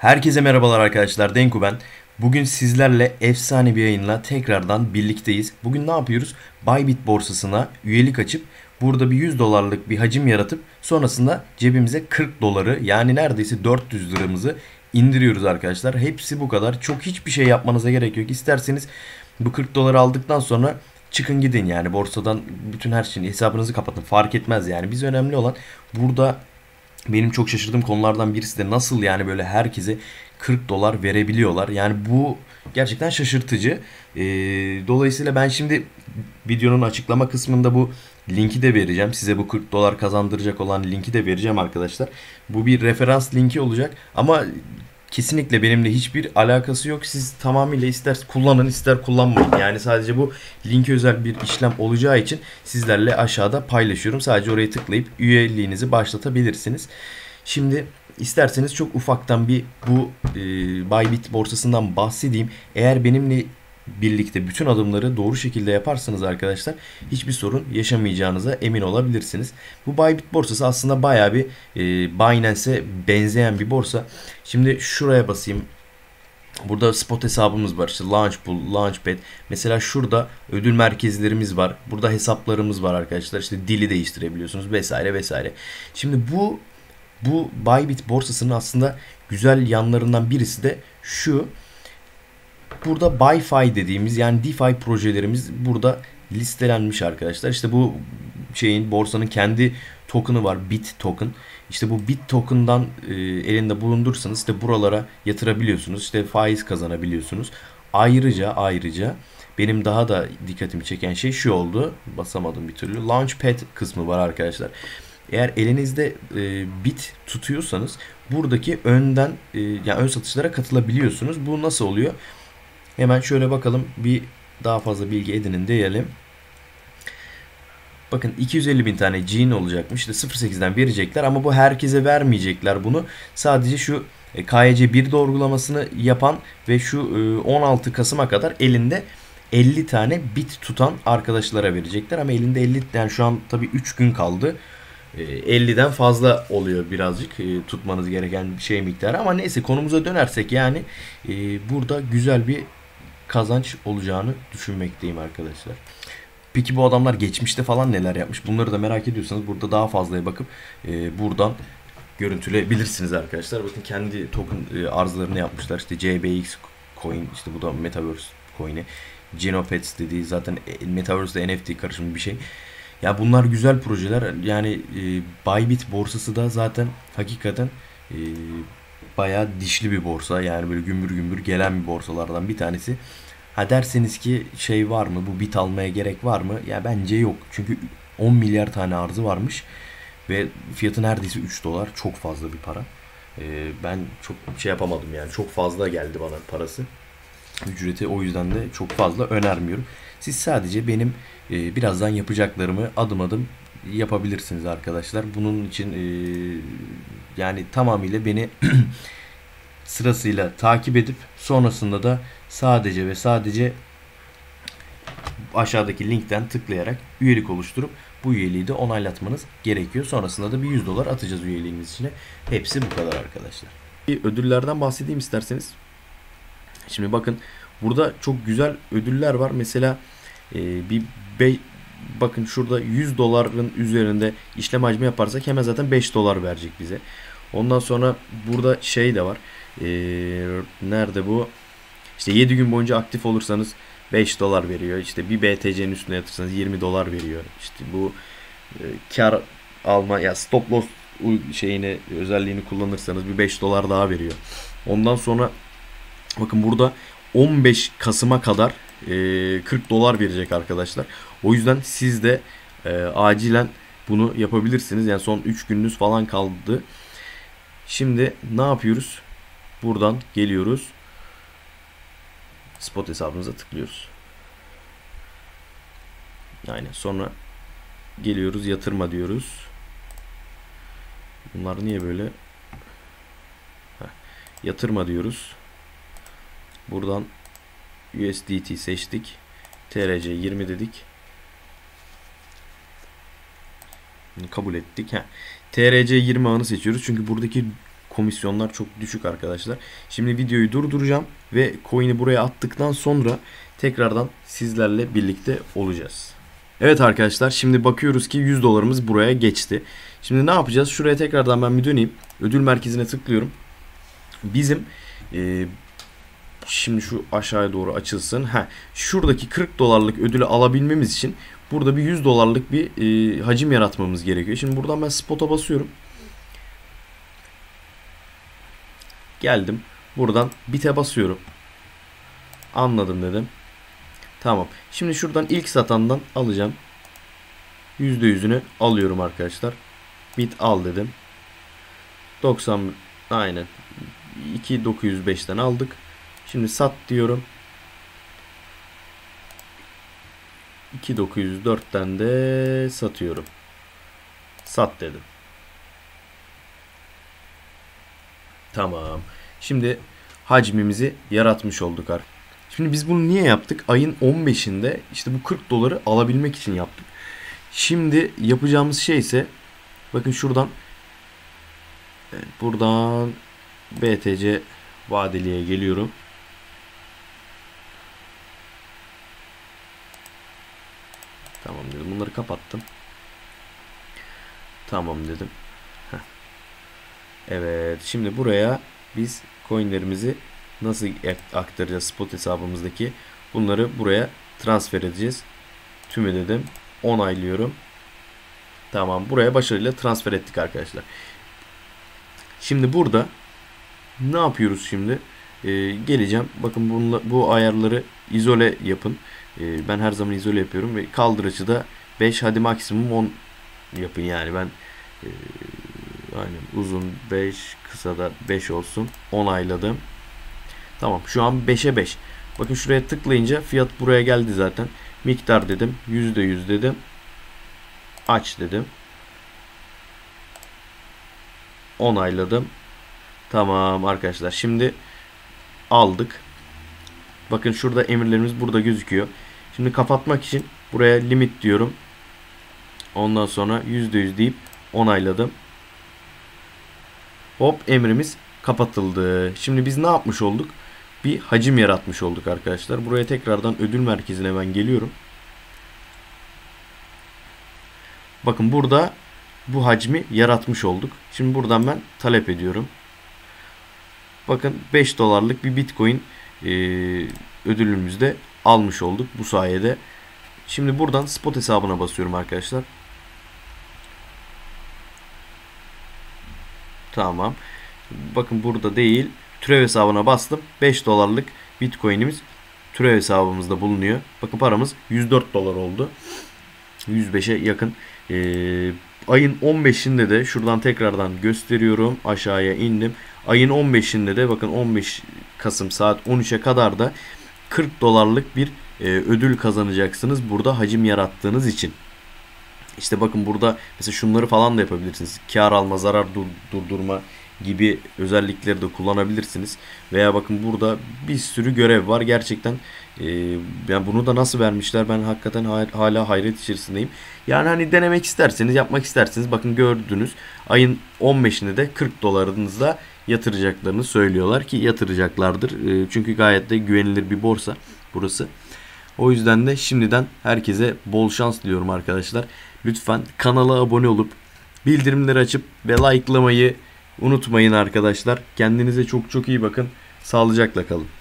Herkese merhabalar arkadaşlar, Denku ben. Bugün sizlerle efsane bir yayınla tekrardan birlikteyiz. Bugün ne yapıyoruz? Bybit borsasına üyelik açıp burada bir 100 dolarlık bir hacim yaratıp sonrasında cebimize 40 doları yani neredeyse 400 liramızı indiriyoruz arkadaşlar. Hepsi bu kadar. Çok hiçbir şey yapmanıza gerek yok. İsterseniz bu 40 doları aldıktan sonra çıkın gidin yani borsadan bütün her şeyini hesabınızı kapatın. Fark etmez yani. Biz önemli olan burada benim çok şaşırdığım konulardan birisi de nasıl yani böyle herkese 40 dolar verebiliyorlar. Yani bu gerçekten şaşırtıcı. Dolayısıyla ben şimdi videonun açıklama kısmında bu linki de vereceğim. Size bu 40 dolar kazandıracak olan linki de vereceğim arkadaşlar. Bu bir referans linki olacak ama kesinlikle benimle hiçbir alakası yok. Siz tamamıyla ister kullanın ister kullanmayın. Yani sadece bu linke özel bir işlem olacağı için sizlerle aşağıda paylaşıyorum. Sadece oraya tıklayıp üyeliğinizi başlatabilirsiniz. Şimdi isterseniz çok ufaktan bir bu Bybit borsasından bahsedeyim. Eğer benimle birlikte bütün adımları doğru şekilde yaparsanız arkadaşlar hiçbir sorun yaşamayacağınıza emin olabilirsiniz. Bu Bybit borsası aslında bayağı bir Binance'e benzeyen bir borsa. Şimdi şuraya basayım. Burada spot hesabımız var. İşte Launchpool, Launchpad. Mesela şurada ödül merkezlerimiz var. Burada hesaplarımız var arkadaşlar. İşte dili değiştirebiliyorsunuz vesaire vesaire. Şimdi bu Bybit borsasının aslında güzel yanlarından birisi de şu. Burada BuyFi dediğimiz yani DeFi projelerimiz burada listelenmiş arkadaşlar. İşte bu şeyin borsanın kendi token'ı var, Bit token. İşte bu Bit token'dan elinde bulundursanız işte buralara yatırabiliyorsunuz. İşte faiz kazanabiliyorsunuz. Ayrıca benim daha da dikkatimi çeken şey şu oldu. Basamadım bir türlü. Launchpad kısmı var arkadaşlar. Eğer elinizde Bit tutuyorsanız buradaki önden yani ön satışlara katılabiliyorsunuz. Bu nasıl oluyor? Hemen şöyle bakalım, bir daha fazla bilgi edinin diyelim. Bakın 250.000 tane G'nin olacakmış. İşte 0.8'den verecekler ama bu herkese vermeyecekler bunu. Sadece şu KYC1 doğrulamasını yapan ve şu 16 Kasım'a kadar elinde 50 tane bit tutan arkadaşlara verecekler. Ama elinde 50 yani şu an tabii 3 gün kaldı. 50'den fazla oluyor birazcık tutmanız gereken bir şey miktarı ama neyse konumuza dönersek yani burada güzel bir kazanç olacağını düşünmekteyim arkadaşlar. Peki bu adamlar geçmişte falan neler yapmış? Bunları da merak ediyorsanız burada daha fazlaya bakıp buradan görüntüleyebilirsiniz arkadaşlar. Bakın kendi token arzlarını yapmışlar. İşte CBX coin, işte bu da Metaverse coin'i. Genopets dediği zaten Metaverse'de NFT karışımı bir şey. Ya bunlar güzel projeler yani Bybit borsası da zaten hakikaten bayağı dişli bir borsa yani böyle gümbür gümbür gelen bir borsalardan bir tanesi. Ha derseniz ki şey var mı, bu bit almaya gerek var mı? Ya bence yok çünkü 10 milyar tane arzı varmış ve fiyatı neredeyse 3 dolar çok fazla bir para. Ben çok şey yapamadım yani çok fazla geldi bana parası. Ücreti o yüzden de çok fazla önermiyorum. Siz sadece benim birazdan yapacaklarımı adım adım yapabilirsiniz arkadaşlar. Bunun için yani tamamıyla beni sırasıyla takip edip sonrasında da sadece ve sadece aşağıdaki linkten tıklayarak üyelik oluşturup bu üyeliği de onaylatmanız gerekiyor. Sonrasında da bir 100 dolar atacağız üyeliğimiz içine. Hepsi bu kadar arkadaşlar. Bir ödüllerden bahsedeyim isterseniz. Şimdi bakın burada çok güzel ödüller var. Mesela bakın şurada 100 doların üzerinde işlem hacmi yaparsak hemen zaten 5 dolar verecek bize. Ondan sonra burada şey de var. Nerede bu? İşte 7 gün boyunca aktif olursanız 5 dolar veriyor. İşte bir BTC'nin üstüne yatırsanız 20 dolar veriyor. İşte bu kar alma ya stop loss şeyini özelliğini kullanırsanız bir 5 dolar daha veriyor. Ondan sonra bakın burada 15 Kasım'a kadar 40 dolar verecek arkadaşlar. O yüzden siz de acilen bunu yapabilirsiniz. Yani son 3 gününüz falan kaldı. Şimdi ne yapıyoruz? Buradan geliyoruz. Spot hesabımıza tıklıyoruz. Aynen. Sonra geliyoruz yatırma diyoruz. Bunlar niye böyle? Heh. Yatırma diyoruz. Buradan USDT seçtik. TRC 20 dedik. Bunu kabul ettik. TRC 20 ağını seçiyoruz. Çünkü buradaki komisyonlar çok düşük arkadaşlar. Şimdi videoyu durduracağım ve coin'i buraya attıktan sonra tekrardan sizlerle birlikte olacağız. Evet arkadaşlar, şimdi bakıyoruz ki 100 dolarımız buraya geçti. Şimdi ne yapacağız? Şuraya tekrardan ben bir döneyim. Ödül merkezine tıklıyorum. Bizim şimdi şu aşağıya doğru açılsın. Şuradaki 40 dolarlık ödülü alabilmemiz için burada bir 100 dolarlık bir hacim yaratmamız gerekiyor. Şimdi buradan ben spot'a basıyorum. Geldim. Buradan bit'e basıyorum. Anladım dedim. Tamam. Şimdi şuradan ilk satandan alacağım. %100'ünü alıyorum arkadaşlar. Bit al dedim. 90 aynen. 2905'ten aldık. Şimdi sat diyorum. 2904'ten de satıyorum. Sat dedim. Tamam. Şimdi hacmimizi yaratmış olduk artık. Şimdi biz bunu niye yaptık? Ayın 15'inde işte bu 40 doları alabilmek için yaptık. Şimdi yapacağımız şey ise bakın şuradan BTC vadeliye geliyorum. Tamam dedim. Bunları kapattım. Tamam dedim. Evet. Şimdi buraya biz coinlerimizi nasıl aktaracağız? Spot hesabımızdaki bunları buraya transfer edeceğiz. Tümü dedim. Onaylıyorum. Tamam. Buraya başarıyla transfer ettik arkadaşlar. Şimdi burada ne yapıyoruz şimdi? Geleceğim. Bakın bu ayarları izole yapın. Ben her zaman izole yapıyorum ve kaldırıcı da 5, hadi maksimum 10 yapın. Yani ben aynen uzun 5, kısa da 5 olsun. Onayladım. Tamam, şu an 5'e 5. Bakın şuraya tıklayınca fiyat buraya geldi zaten. Miktar dedim. %100 dedim. Aç dedim. Onayladım. Tamam arkadaşlar, şimdi aldık. Bakın şurada emirlerimiz burada gözüküyor. Şimdi kapatmak için buraya limit diyorum. Ondan sonra %100 deyip onayladım. Hop, emrimiz kapatıldı. Şimdi biz ne yapmış olduk? Bir hacim yaratmış olduk arkadaşlar. Buraya tekrardan ödül merkezine ben geliyorum. Bakın burada bu hacmi yaratmış olduk. Şimdi buradan ben talep ediyorum. Bakın 5 dolarlık bir Bitcoin ödülümüzü de almış olduk bu sayede. Şimdi buradan spot hesabına basıyorum arkadaşlar. Tamam. Bakın burada değil, türev hesabına bastım. 5 dolarlık Bitcoin'imiz türev hesabımızda bulunuyor. Bakın paramız 104 dolar oldu. 105'e yakın. Ayın 15'inde de şuradan tekrardan gösteriyorum. Aşağıya indim. Ayın 15'inde de bakın 15 Kasım saat 13'e kadar da 40 dolarlık bir ödül kazanacaksınız. Burada hacim yarattığınız için. İşte bakın burada mesela şunları falan da yapabilirsiniz. Kar alma, zarar durdurma gibi özellikleri de kullanabilirsiniz. Veya bakın burada bir sürü görev var. Gerçekten yani bunu da nasıl vermişler, ben hakikaten hala hayret içerisindeyim. Yani hani denemek isterseniz, yapmak isterseniz, bakın gördünüz. Ayın 15'inde de 40 dolarınızla yatıracaklarını söylüyorlar ki yatıracaklardır. Çünkü gayet de güvenilir bir borsa burası. O yüzden de şimdiden herkese bol şans diliyorum arkadaşlar. Lütfen kanala abone olup bildirimleri açıp ve likelamayı unutmayın arkadaşlar. Kendinize çok çok iyi bakın. Sağlıcakla kalın.